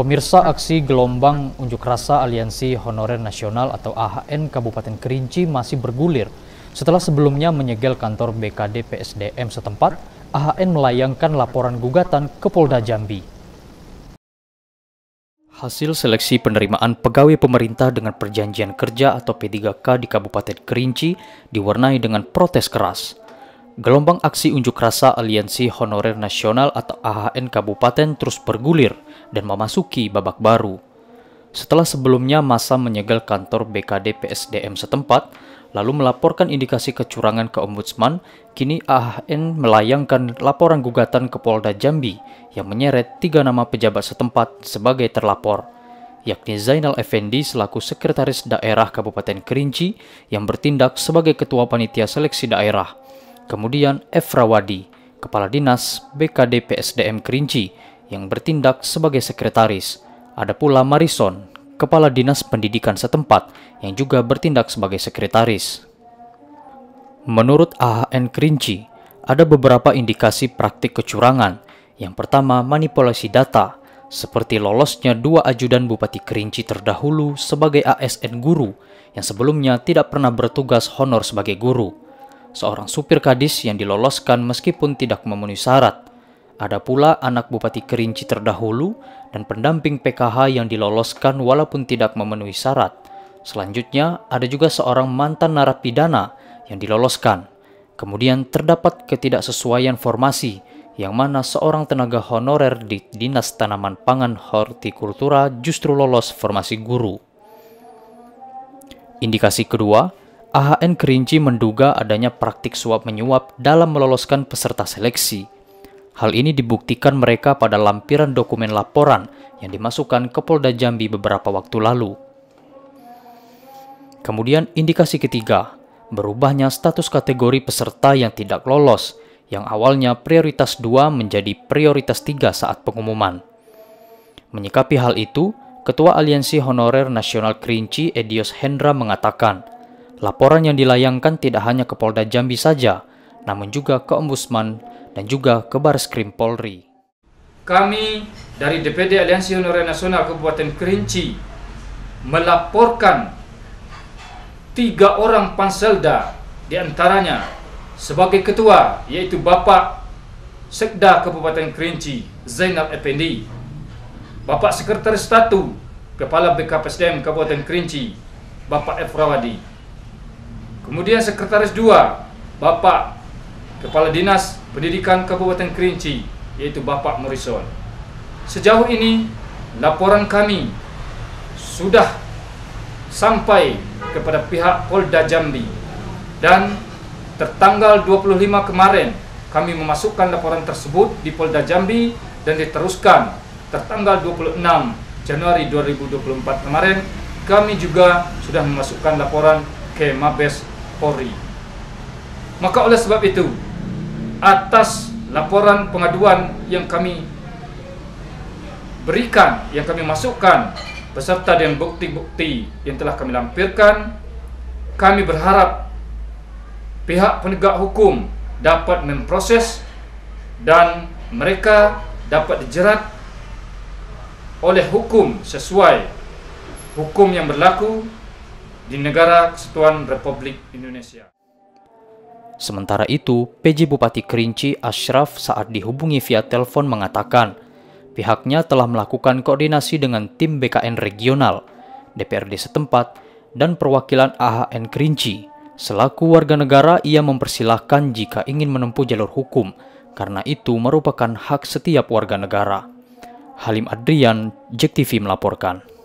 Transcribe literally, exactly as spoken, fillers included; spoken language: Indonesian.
Pemirsa, aksi gelombang unjuk rasa Aliansi Honorer Nasional atau A H N Kabupaten Kerinci masih bergulir. Setelah sebelumnya menyegel kantor B K D P S D M setempat, A H N melayangkan laporan gugatan ke Polda Jambi. Hasil seleksi penerimaan pegawai pemerintah dengan perjanjian kerja atau P tiga K di Kabupaten Kerinci diwarnai dengan protes keras. Gelombang aksi unjuk rasa Aliansi Honorer Nasional atau A H N Kabupaten terus bergulir dan memasuki babak baru. Setelah sebelumnya massa menyegel kantor B K D P S D M setempat, lalu melaporkan indikasi kecurangan ke Ombudsman, kini A H N melayangkan laporan gugatan ke Polda Jambi yang menyeret tiga nama pejabat setempat sebagai terlapor, yakni Zainal Effendi selaku Sekretaris Daerah Kabupaten Kerinci yang bertindak sebagai Ketua Panitia Seleksi Daerah. Kemudian Efrawadi, Kepala Dinas B K D P S D M Kerinci yang bertindak sebagai sekretaris. Ada pula Marison, Kepala Dinas Pendidikan setempat yang juga bertindak sebagai sekretaris. Menurut A H N Kerinci, ada beberapa indikasi praktik kecurangan. Yang pertama, manipulasi data, seperti lolosnya dua ajudan Bupati Kerinci terdahulu sebagai A S N guru yang sebelumnya tidak pernah bertugas honor sebagai guru. Seorang supir kadis yang diloloskan meskipun tidak memenuhi syarat. Ada pula anak Bupati Kerinci terdahulu dan pendamping P K H yang diloloskan walaupun tidak memenuhi syarat. Selanjutnya, ada juga seorang mantan narapidana yang diloloskan. Kemudian terdapat ketidaksesuaian formasi, yang mana seorang tenaga honorer di Dinas Tanaman Pangan Hortikultura justru lolos formasi guru. Indikasi kedua, A H N Kerinci menduga adanya praktik suap-menyuap dalam meloloskan peserta seleksi. Hal ini dibuktikan mereka pada lampiran dokumen laporan yang dimasukkan ke Polda Jambi beberapa waktu lalu. Kemudian indikasi ketiga, berubahnya status kategori peserta yang tidak lolos, yang awalnya prioritas dua menjadi prioritas tiga saat pengumuman. Menyikapi hal itu, Ketua Aliansi Honorer Nasional Kerinci Edios Hendra mengatakan, laporan yang dilayangkan tidak hanya ke Polda Jambi saja, namun juga ke Ombudsman dan juga ke Bareskrim Polri. Kami dari D P D Aliansi Honorer Nasional Kabupaten Kerinci melaporkan tiga orang panselda, diantaranya sebagai ketua, yaitu Bapak Sekda Kabupaten Kerinci, Zainal Effendi, Bapak Sekretaris Satu, Kepala B K P S D M Kabupaten Kerinci, Bapak Efrawadi. Kemudian Sekretaris dua, Bapak Kepala Dinas Pendidikan Kabupaten Kerinci, yaitu Bapak Marison. Sejauh ini, laporan kami sudah sampai kepada pihak Polda Jambi. Dan tertanggal dua puluh lima kemarin, kami memasukkan laporan tersebut di Polda Jambi dan diteruskan tertanggal dua puluh enam Januari dua ribu dua puluh empat kemarin, kami juga sudah memasukkan laporan ke Mabes Polri. Maka oleh sebab itu, atas laporan pengaduan yang kami berikan, yang kami masukkan, beserta dengan bukti-bukti yang telah kami lampirkan, kami berharap pihak penegak hukum dapat memproses dan mereka dapat dijerat oleh hukum sesuai hukum yang berlaku di negara Kesatuan Republik Indonesia. Sementara itu, P J Bupati Kerinci Ashraf saat dihubungi via telepon mengatakan pihaknya telah melakukan koordinasi dengan tim B K N regional, D P R D setempat, dan perwakilan A H N Kerinci. Selaku warga negara, ia mempersilahkan jika ingin menempuh jalur hukum, karena itu merupakan hak setiap warga negara. Halim Adrian, JEK T V melaporkan.